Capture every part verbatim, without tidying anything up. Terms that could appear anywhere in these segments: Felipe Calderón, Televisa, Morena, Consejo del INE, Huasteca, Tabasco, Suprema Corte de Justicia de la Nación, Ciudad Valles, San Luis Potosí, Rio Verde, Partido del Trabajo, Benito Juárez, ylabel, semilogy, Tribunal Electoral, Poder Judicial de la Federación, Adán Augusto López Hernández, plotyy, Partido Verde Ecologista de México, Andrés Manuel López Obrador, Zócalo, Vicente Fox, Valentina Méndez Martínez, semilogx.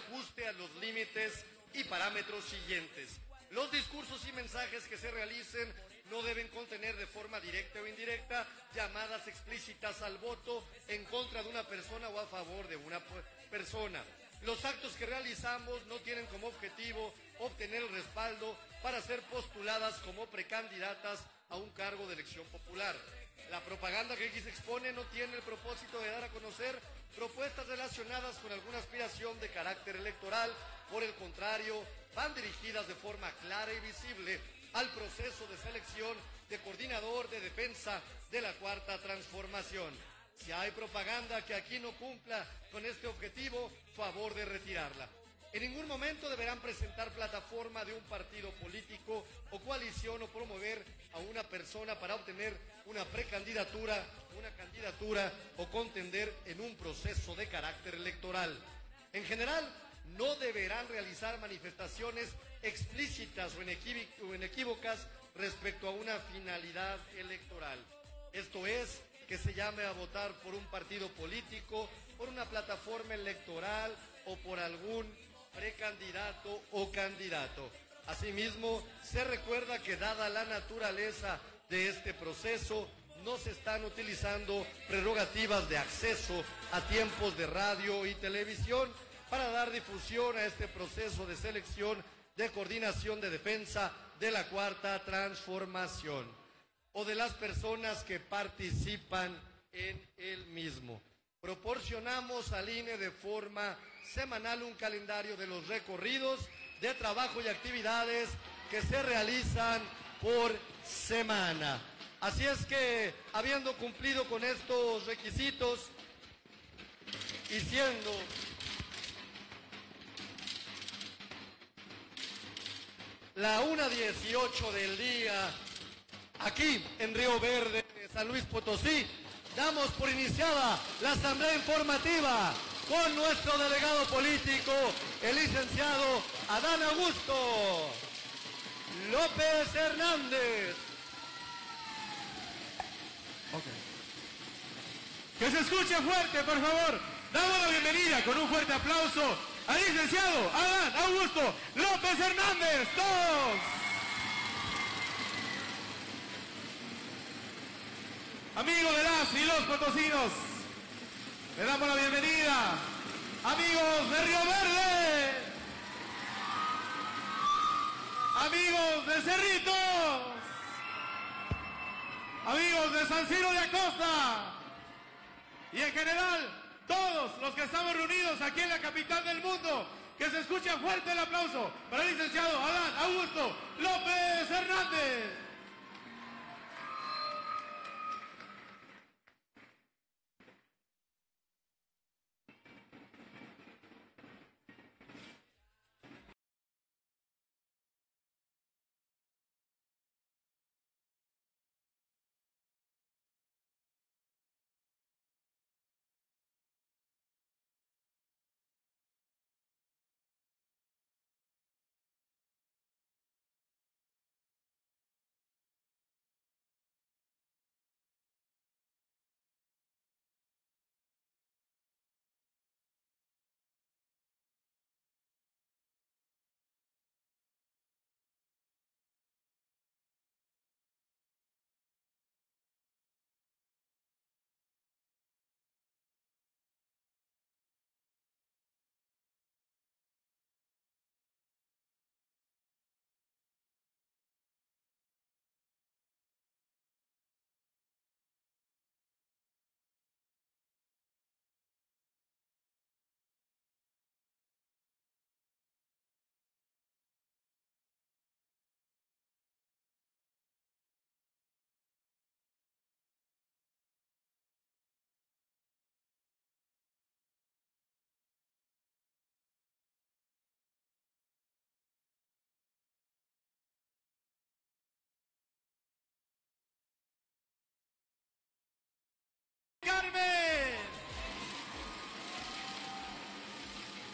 ajuste a los límites y parámetros siguientes. Los discursos y mensajes que se realicen no deben contener de forma directa o indirecta llamadas explícitas al voto en contra de una persona o a favor de una persona. Los actos que realizamos no tienen como objetivo obtener el respaldo para ser postuladas como precandidatas a un cargo de elección popular. La propaganda que aquí se expone no tiene el propósito de dar a conocer propuestas relacionadas con alguna aspiración de carácter electoral. Por el contrario, van dirigidas de forma clara y visible al proceso de selección de coordinador de defensa de la Cuarta Transformación. Si hay propaganda que aquí no cumpla con este objetivo, favor de retirarla. En ningún momento deberán presentar plataforma de un partido político o coalición o promover a una persona para obtener una precandidatura, una candidatura o contender en un proceso de carácter electoral. En general, no deberán realizar manifestaciones explícitas o inequívocas respecto a una finalidad electoral. Esto es, que se llame a votar por un partido político, por una plataforma electoral o por algún precandidato o candidato. Asimismo, se recuerda que dada la naturaleza de este proceso, no se están utilizando prerrogativas de acceso a tiempos de radio y televisión para dar difusión a este proceso de selección de coordinación de defensa de la Cuarta Transformación o de las personas que participan en el mismo. Proporcionamos al I N E de forma semanal un calendario de los recorridos de trabajo y actividades que se realizan por semana. Así es que, habiendo cumplido con estos requisitos y siendo... la una dieciocho del día, aquí en Río Verde, San Luis Potosí, damos por iniciada la asamblea informativa con nuestro delegado político, el licenciado Adán Augusto López Hernández. Okay. Que se escuche fuerte, por favor. Damos la bienvenida con un fuerte aplauso al licenciado Adán Augusto López Hernández. Todos. Amigos de las y los potosinos, le damos la bienvenida. Amigos de Río Verde, amigos de Cerritos, amigos de San Ciro de Acosta y en general todos los que estamos reunidos aquí en la capital del mundo. Que se escuche fuerte el aplauso para el licenciado Adán Augusto López Hernández.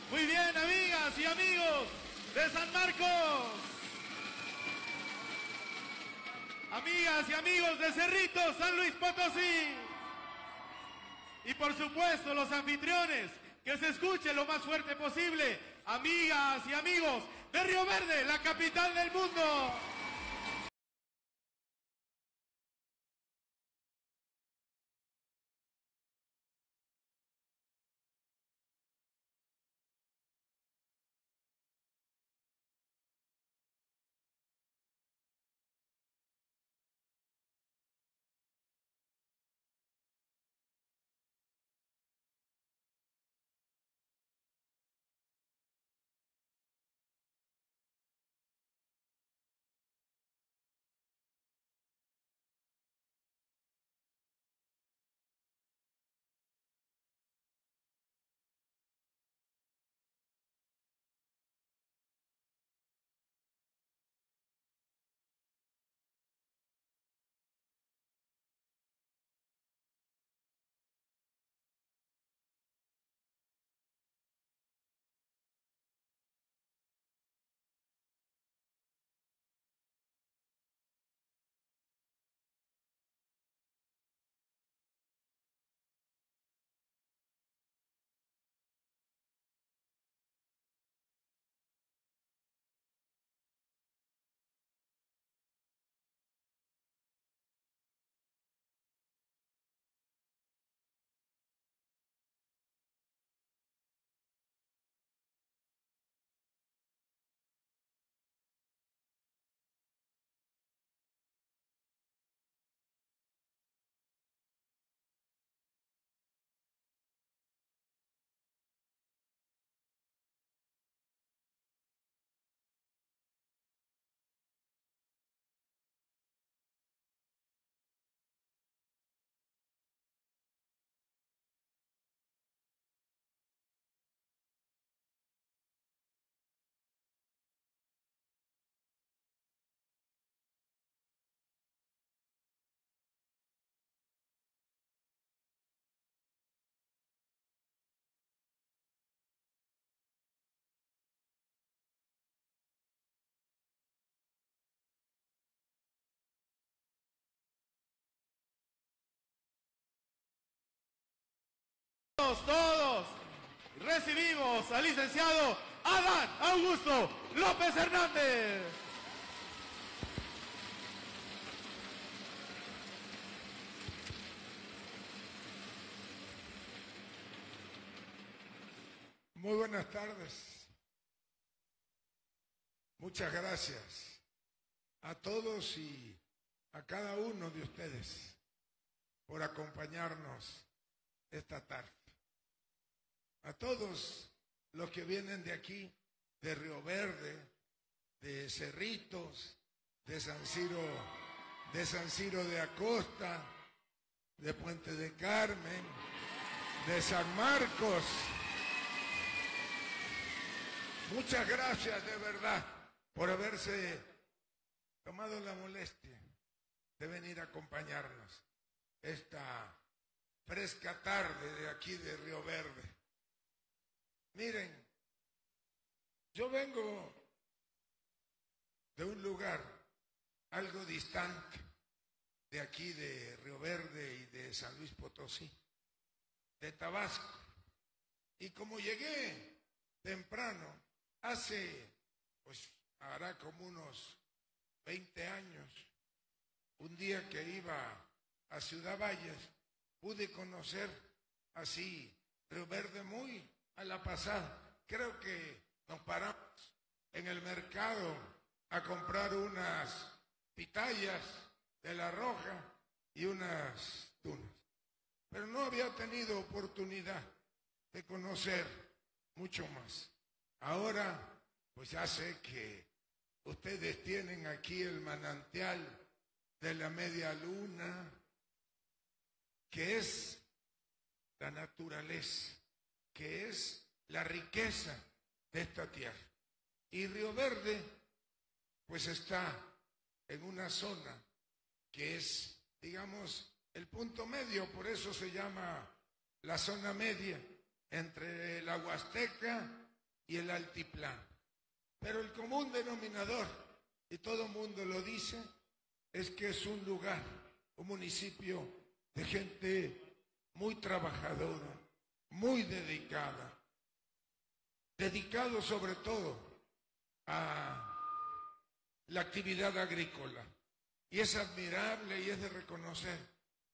Muy bien, amigas y amigos de San Marcos, amigas y amigos de Cerritos, San Luis Potosí, y por supuesto los anfitriones, que se escuche lo más fuerte posible amigas y amigos de Río Verde, la capital del mundo. Todos recibimos al licenciado Adán Augusto López Hernández. Muy buenas tardes. Muchas gracias a todos y a cada uno de ustedes por acompañarnos esta tarde. A todos los que vienen de aquí, de Río Verde, de Cerritos, de San Ciro, de San Ciro de Acosta, de Puente de Carmen, de San Marcos. Muchas gracias de verdad por haberse tomado la molestia de venir a acompañarnos esta fresca tarde de aquí de Río Verde. Miren, yo vengo de un lugar algo distante de aquí de Río Verde y de San Luis Potosí, de Tabasco. Y como llegué temprano, hace, pues hará como unos veinte años, un día que iba a Ciudad Valles, pude conocer así Río Verde muy a la pasada. Creo que nos paramos en el mercado a comprar unas pitayas de la Roja y unas tunas. Pero no había tenido oportunidad de conocer mucho más. Ahora, pues ya sé que ustedes tienen aquí el manantial de la media luna, que es la naturaleza, que es la riqueza de esta tierra. Y Río Verde, pues está en una zona que es, digamos, el punto medio, por eso se llama la zona media, entre la Huasteca y el altiplano. Pero el común denominador, y todo el mundo lo dice, es que es un lugar, un municipio de gente muy trabajadora, muy dedicada, dedicado sobre todo a la actividad agrícola. Y es admirable y es de reconocer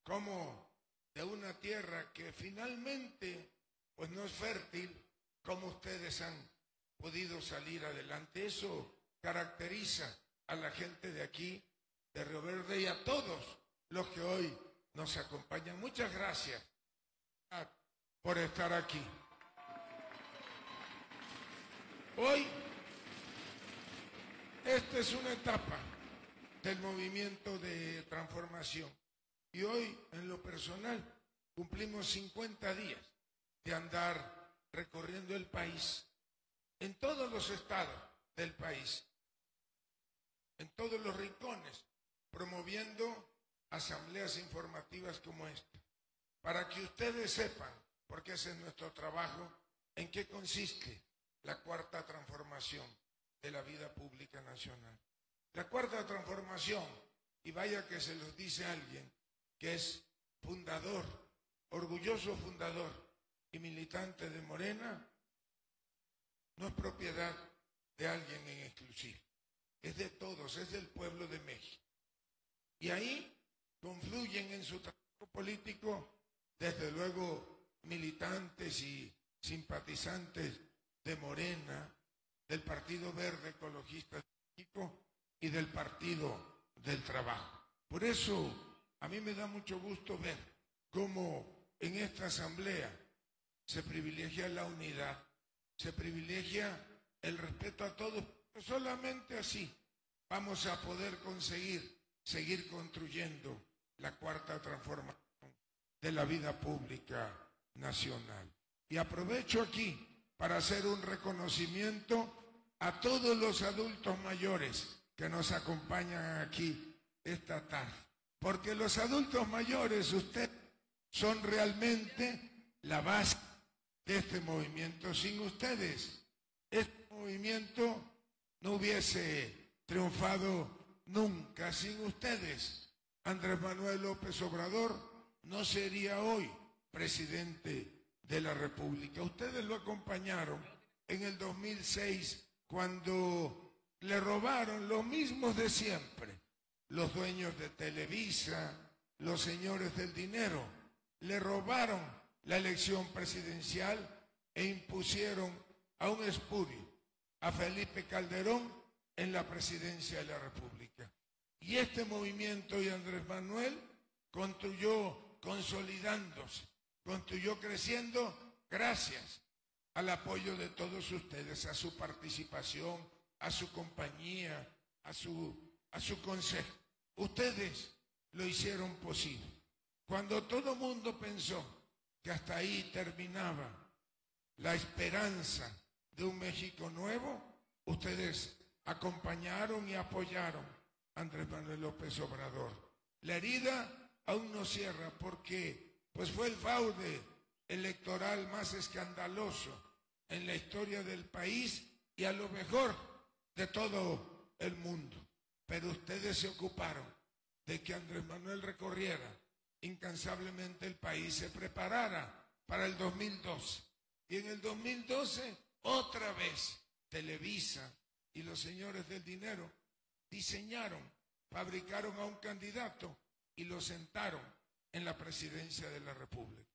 cómo de una tierra que finalmente pues no es fértil, cómo ustedes han podido salir adelante. Eso caracteriza a la gente de aquí, de Río Verde, y a todos los que hoy nos acompañan. Muchas gracias por estar aquí. Hoy, esta es una etapa del movimiento de transformación. Y hoy, en lo personal, cumplimos cincuenta días de andar recorriendo el país, en todos los estados del país, en todos los rincones, promoviendo asambleas informativas como esta, para que ustedes sepan, porque ese es nuestro trabajo, en qué consiste la cuarta transformación de la vida pública nacional. La cuarta transformación, y vaya que se los dice alguien que es fundador, orgulloso fundador y militante de Morena, no es propiedad de alguien en exclusivo, es de todos, es del pueblo de México. Y ahí confluyen en su trabajo político, desde luego, militantes y simpatizantes de Morena, del Partido Verde Ecologista de México y del Partido del Trabajo. Por eso, a mí me da mucho gusto ver cómo en esta asamblea se privilegia la unidad, se privilegia el respeto a todos. Solamente así vamos a poder conseguir seguir construyendo la cuarta transformación de la vida pública nacional. Y aprovecho aquí para hacer un reconocimiento a todos los adultos mayores que nos acompañan aquí esta tarde, porque los adultos mayores, ustedes son realmente la base de este movimiento. Sin ustedes, este movimiento no hubiese triunfado nunca. Sin ustedes, Andrés Manuel López Obrador no sería hoy presidente de la República. Ustedes lo acompañaron en el dos mil seis cuando le robaron los mismos de siempre, los dueños de Televisa, los señores del dinero, le robaron la elección presidencial e impusieron a un espurio, a Felipe Calderón, en la presidencia de la República. Y este movimiento de Andrés Manuel construyó consolidándose, construyó creciendo gracias al apoyo de todos ustedes, a su participación, a su compañía, a su, a su consejo. Ustedes lo hicieron posible. Cuando todo el mundo pensó que hasta ahí terminaba la esperanza de un México nuevo, ustedes acompañaron y apoyaron a Andrés Manuel López Obrador. La herida aún no cierra porque pues fue el fraude electoral más escandaloso en la historia del país y a lo mejor de todo el mundo. Pero ustedes se ocuparon de que Andrés Manuel recorriera incansablemente el país, se preparara para el dos mil doce. Y en el dos mil doce, otra vez, Televisa y los señores del dinero diseñaron, fabricaron a un candidato y lo sentaron en la presidencia de la República.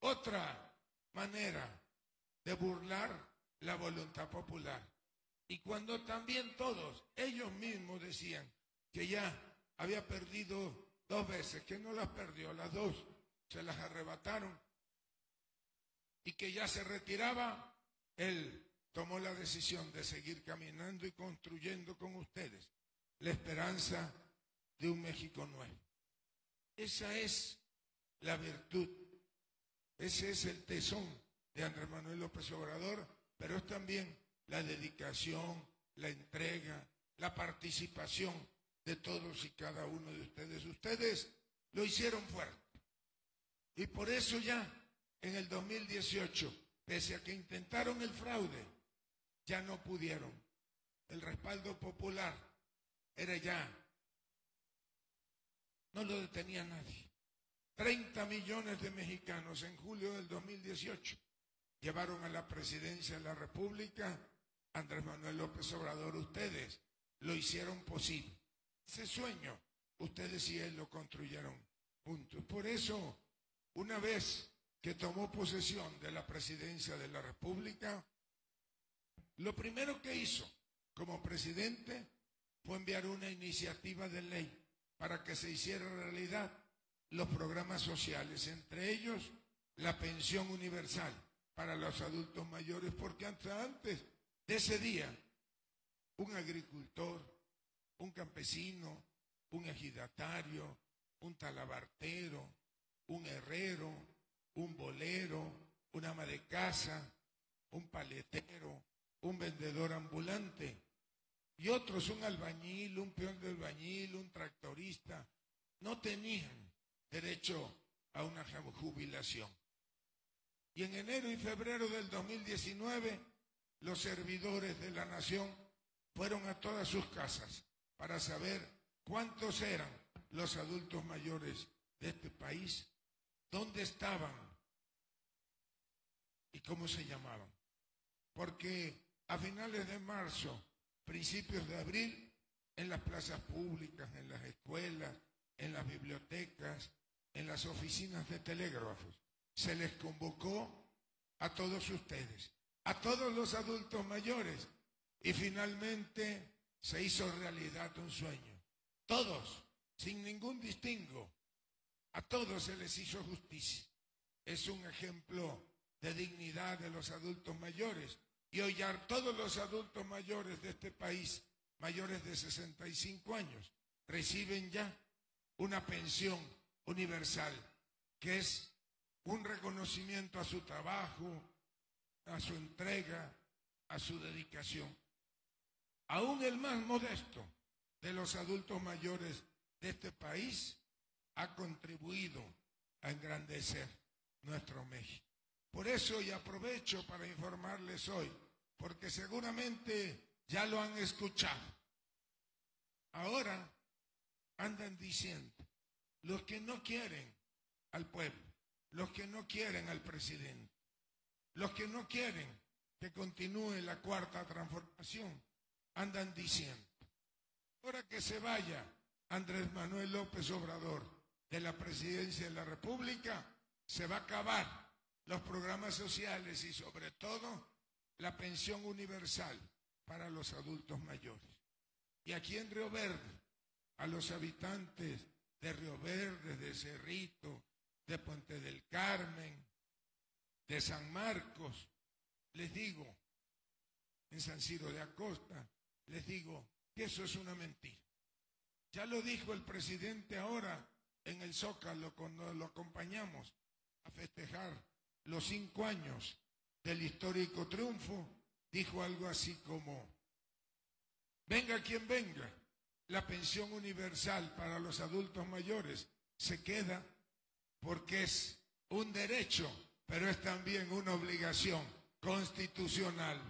Otra manera de burlar la voluntad popular. Y cuando también todos, ellos mismos decían que ya había perdido dos veces, que no las perdió, las dos se las arrebataron, y que ya se retiraba, él tomó la decisión de seguir caminando y construyendo con ustedes la esperanza de un México nuevo. Esa es la virtud, ese es el tesón de Andrés Manuel López Obrador, pero es también la dedicación, la entrega, la participación de todos y cada uno de ustedes. Ustedes lo hicieron fuerte. Y por eso ya en el dos mil dieciocho, pese a que intentaron el fraude, ya no pudieron. El respaldo popular era ya... no lo detenía nadie. treinta millones de mexicanos en julio del dos mil dieciocho llevaron a la presidencia de la República Andrés Manuel López Obrador. Ustedes lo hicieron posible. Ese sueño, ustedes y él lo construyeron juntos. Por eso, una vez que tomó posesión de la presidencia de la República, lo primero que hizo como presidente fue enviar una iniciativa de ley para que se hiciera realidad los programas sociales, entre ellos la pensión universal para los adultos mayores, porque hasta antes de ese día, un agricultor, un campesino, un ejidatario, un talabartero, un herrero, un bolero, un ama de casa, un paletero, un vendedor ambulante y otros, un albañil, un peón de albañil, un tractorista, no tenían derecho a una jubilación. Y en enero y febrero del dos mil diecinueve, los servidores de la nación fueron a todas sus casas para saber cuántos eran los adultos mayores de este país, dónde estaban y cómo se llamaban. Porque a finales de marzo, principios de abril, en las plazas públicas, en las escuelas, en las bibliotecas, en las oficinas de telégrafos, se les convocó a todos ustedes, a todos los adultos mayores, y finalmente se hizo realidad un sueño. Todos, sin ningún distingo, a todos se les hizo justicia. Es un ejemplo de dignidad de los adultos mayores. Y hoy ya todos los adultos mayores de este país, mayores de sesenta y cinco años, reciben ya una pensión universal, que es un reconocimiento a su trabajo, a su entrega, a su dedicación. Aún el más modesto de los adultos mayores de este país ha contribuido a engrandecer nuestro México. Por eso, y aprovecho para informarles hoy, porque seguramente ya lo han escuchado, ahora andan diciendo, los que no quieren al pueblo, los que no quieren al presidente, los que no quieren que continúe la cuarta transformación, andan diciendo, ahora que se vaya Andrés Manuel López Obrador de la presidencia de la República, se va a acabar los programas sociales y sobre todo la pensión universal para los adultos mayores. Y aquí en Río Verde, a los habitantes de Río Verde, de Cerrito, de Puente del Carmen, de San Marcos, les digo, en San Ciro de Acosta, les digo que eso es una mentira. Ya lo dijo el presidente ahora en el Zócalo cuando lo acompañamos a festejar los cinco años del histórico triunfo, dijo algo así como, venga quien venga, la pensión universal para los adultos mayores se queda porque es un derecho, pero es también una obligación constitucional.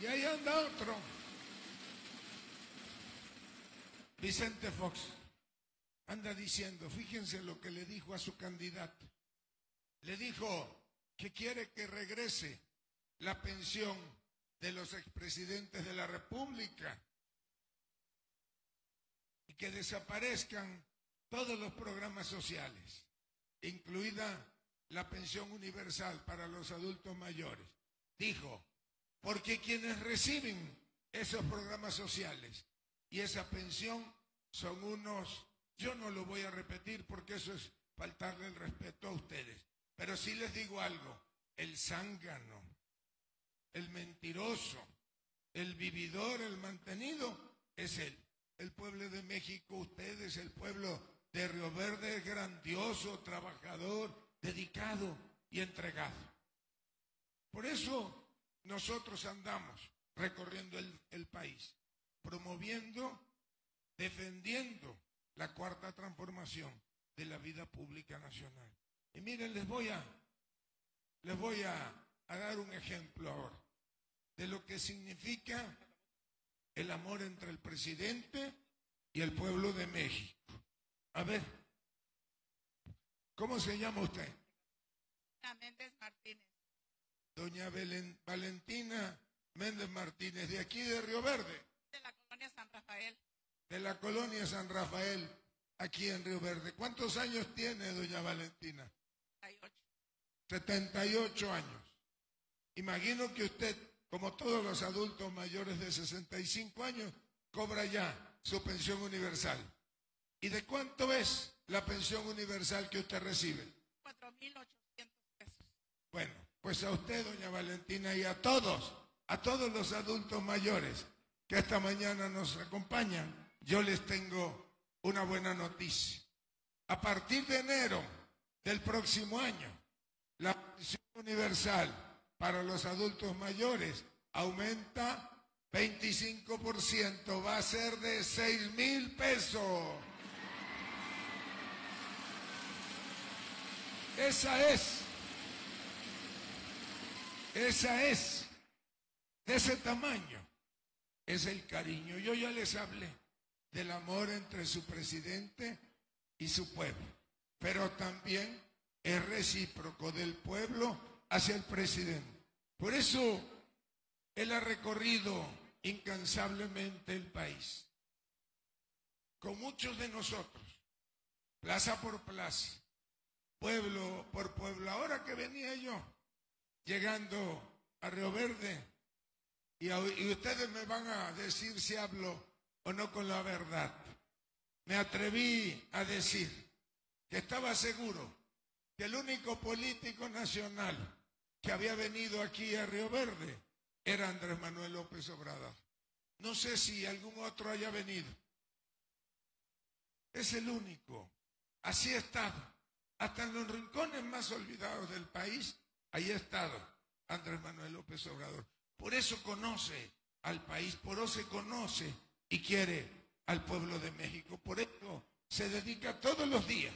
Y ahí anda otro, Vicente Fox, anda diciendo, fíjense lo que le dijo a su candidato. Le dijo que quiere que regrese la pensión de los expresidentes de la República y que desaparezcan todos los programas sociales, incluida la pensión universal para los adultos mayores. Dijo, porque quienes reciben esos programas sociales y esa pensión son unos, yo no lo voy a repetir porque eso es faltarle el respeto a ustedes, pero sí les digo algo, el zángano, el mentiroso, el vividor, el mantenido, es él. El pueblo de México, ustedes, el pueblo de Río Verde es grandioso, trabajador, dedicado y entregado. Por eso nosotros andamos recorriendo el, el país, promoviendo, defendiendo la cuarta transformación de la vida pública nacional. Y miren, les voy a, les voy a, a dar un ejemplo ahora de lo que significa el amor entre el presidente y el pueblo de México. A ver, ¿cómo se llama usted? Valentina Méndez Martínez. Doña Belén, Valentina Méndez Martínez, de aquí de Río Verde. De la colonia San Rafael. De la colonia San Rafael, aquí en Río Verde. ¿Cuántos años tiene doña Valentina? setenta y ocho años. Imagino que usted, como todos los adultos mayores de sesenta y cinco años, cobra ya su pensión universal. ¿Y de cuánto es la pensión universal que usted recibe? cuatro mil ochocientos pesos. Bueno, pues a usted, doña Valentina, y a todos, a todos los adultos mayores que esta mañana nos acompañan, yo les tengo una buena noticia. A partir de enero del próximo año, la pensión universal para los adultos mayores aumenta veinticinco por ciento, va a ser de seis mil pesos. Esa es, esa es, de ese tamaño es el cariño. Yo ya les hablé del amor entre su presidente y su pueblo, pero también es recíproco del pueblo hacia el presidente. Por eso él ha recorrido incansablemente el país, con muchos de nosotros, plaza por plaza, pueblo por pueblo. Ahora que venía yo llegando a Río Verde, y, a, y ustedes me van a decir si hablo o no con la verdad, me atreví a decir que estaba seguro que el único político nacional que había venido aquí a Río Verde era Andrés Manuel López Obrador. No sé si algún otro haya venido. Es el único. Así ha estado. Hasta en los rincones más olvidados del país, ahí ha estado Andrés Manuel López Obrador. Por eso conoce al país, por eso se conoce y quiere al pueblo de México. Por eso se dedica todos los días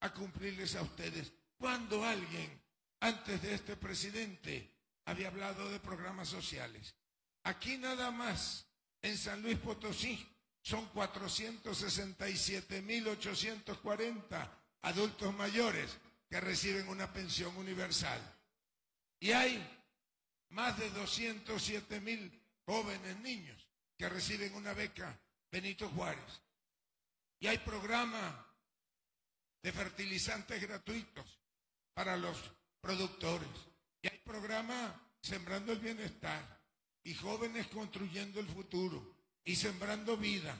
a cumplirles a ustedes. Cuando alguien, antes de este presidente, había hablado de programas sociales. Aquí nada más, en San Luis Potosí, son cuatrocientos sesenta y siete mil ochocientos cuarenta adultos mayores que reciben una pensión universal. Y hay más de doscientos siete mil jóvenes niños que reciben una beca Benito Juárez. Y hay programa de fertilizantes gratuitos para los productores. Y hay programa Sembrando el Bienestar, y Jóvenes Construyendo el Futuro, y Sembrando Vida,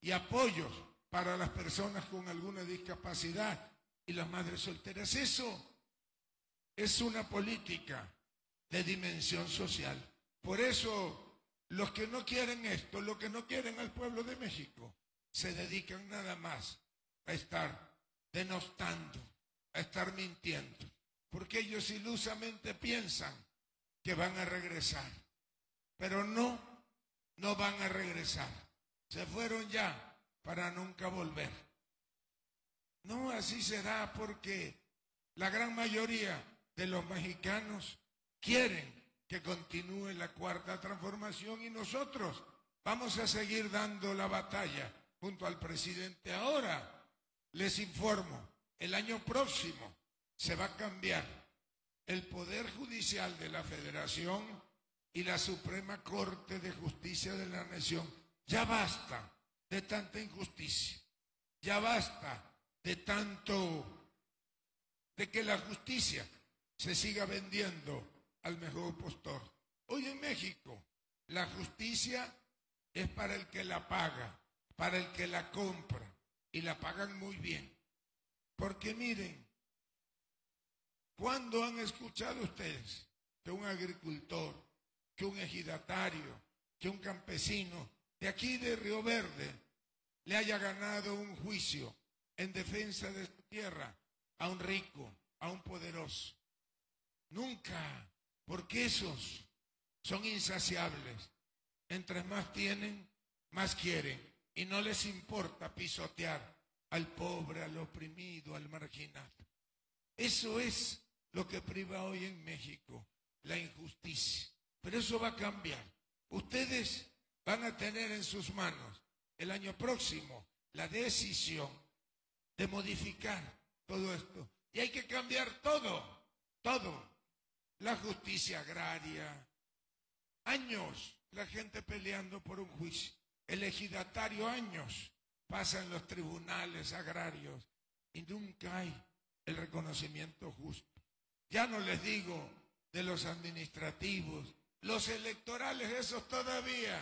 y apoyos para las personas con alguna discapacidad y las madres solteras. Eso es una política de dimensión social. Por eso los que no quieren esto, los que no quieren al pueblo de México, se dedican nada más a estar denostando, a estar mintiendo, porque ellos ilusamente piensan que van a regresar, pero no, no van a regresar. Se fueron ya para nunca volver. No, así será, porque la gran mayoría de los mexicanos quieren que continúe la cuarta transformación, y nosotros vamos a seguir dando la batalla junto al presidente. Ahora les informo, el año próximo se va a cambiar el Poder Judicial de la Federación y la Suprema Corte de Justicia de la Nación. Ya basta de tanta injusticia, ya basta de tanto, de que la justicia se siga vendiendo al mejor postor. Hoy en México la justicia es para el que la paga, para el que la compra, y la pagan muy bien. Porque miren, ¿cuándo han escuchado ustedes que un agricultor, que un ejidatario, que un campesino de aquí de Río Verde le haya ganado un juicio en defensa de su tierra a un rico, a un poderoso? Nunca, porque esos son insaciables. Entre más tienen, más quieren, y no les importa pisotear al pobre, al oprimido, al marginado. Eso es lo que priva hoy en México, la injusticia. Pero eso va a cambiar. Ustedes van a tener en sus manos el año próximo la decisión de modificar todo esto. Y hay que cambiar todo, todo. La justicia agraria, años la gente peleando por un juicio, el ejidatario años pasa en los tribunales agrarios y nunca hay el reconocimiento justo. Ya no les digo de los administrativos, los electorales, esos todavía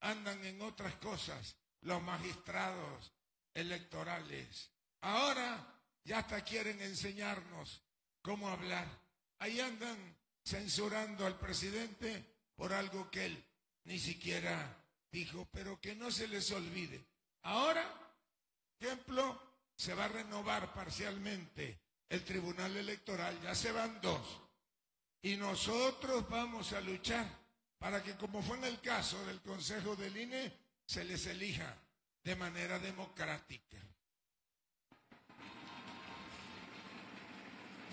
andan en otras cosas, los magistrados electorales. Ahora ya hasta quieren enseñarnos cómo hablar. Ahí andan censurando al presidente por algo que él ni siquiera dijo, pero que no se les olvide. Ahora, por ejemplo, se va a renovar parcialmente el Tribunal Electoral, ya se van dos. Y nosotros vamos a luchar para que, como fue en el caso del Consejo del I N E, se les elija de manera democrática.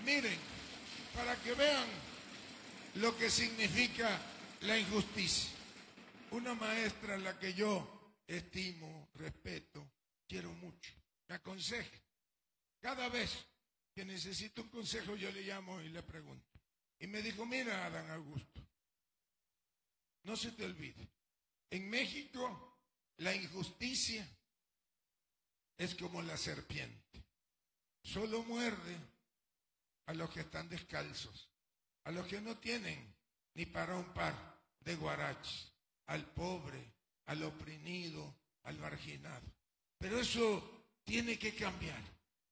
Miren, para que vean lo que significa la injusticia. Una maestra a la que yo estimo, respeto, quiero mucho, me aconseja. Cada vez que necesito un consejo yo le llamo y le pregunto. Y me dijo, mira, Adán Augusto, no se te olvide, en México la injusticia es como la serpiente. Solo muerde a los que están descalzos, a los que no tienen ni para un par de guaraches, al pobre, al oprimido, al marginado. Pero eso tiene que cambiar,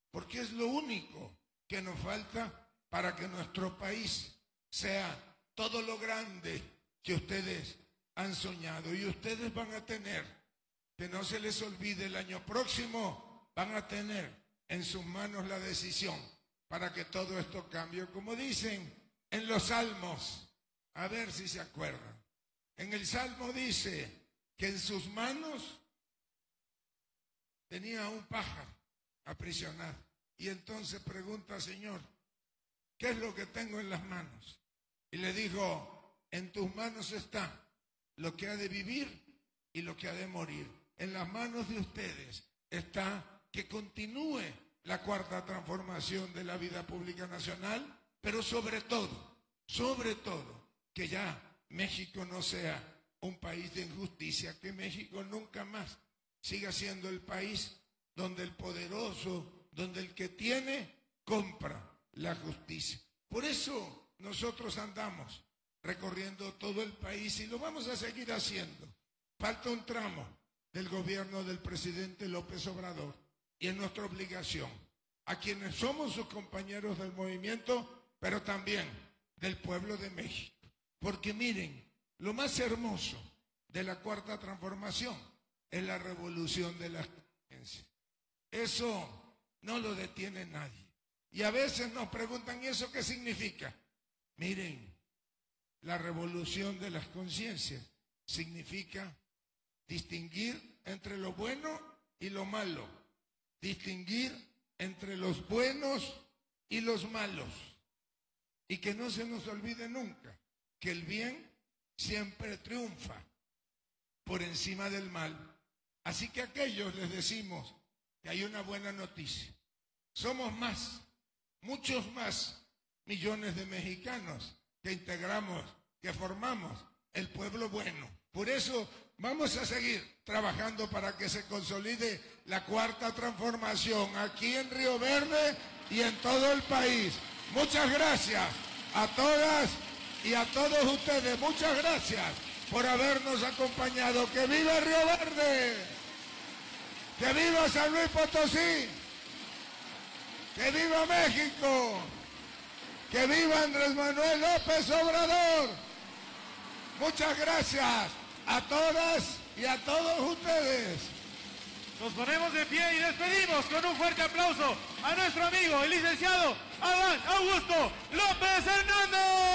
porque es lo único que nos falta para que nuestro país sea todo lo grande que ustedes han soñado. Y ustedes van a tener, que no se les olvide, el año próximo van a tener en sus manos la decisión para que todo esto cambie, como dicen en los salmos. A ver si se acuerdan. En el Salmo dice que en sus manos tenía un pájaro aprisionado. Y entonces pregunta, Señor, ¿qué es lo que tengo en las manos? Y le dijo, en tus manos está lo que ha de vivir y lo que ha de morir. En las manos de ustedes está que continúe la cuarta transformación de la vida pública nacional, pero sobre todo, sobre todo, que ya México no sea un país de injusticia, que México nunca más siga siendo el país donde el poderoso, donde el que tiene, compra la justicia. Por eso nosotros andamos recorriendo todo el país y lo vamos a seguir haciendo. Falta un tramo del gobierno del presidente López Obrador y es nuestra obligación a quienes somos sus compañeros del movimiento, pero también del pueblo de México. Porque miren, lo más hermoso de la cuarta transformación es la revolución de las creencias. Eso no lo detiene nadie. Y a veces nos preguntan, ¿y eso qué significa? Miren, la revolución de las conciencias significa distinguir entre lo bueno y lo malo, distinguir entre los buenos y los malos, y que no se nos olvide nunca que el bien siempre triunfa por encima del mal. Así que a aquellos les decimos que hay una buena noticia. Somos más, muchos más millones de mexicanos que integramos, que formamos el pueblo bueno. Por eso vamos a seguir trabajando para que se consolide la cuarta transformación aquí en Río Verde y en todo el país. Muchas gracias a todas y a todos ustedes, muchas gracias por habernos acompañado. ¡Que viva Río Verde! ¡Que viva San Luis Potosí! ¡Que viva México! ¡Que viva Andrés Manuel López Obrador! Muchas gracias a todas y a todos ustedes. Nos ponemos de pie y despedimos con un fuerte aplauso a nuestro amigo, el licenciado Adán Augusto López Hernández.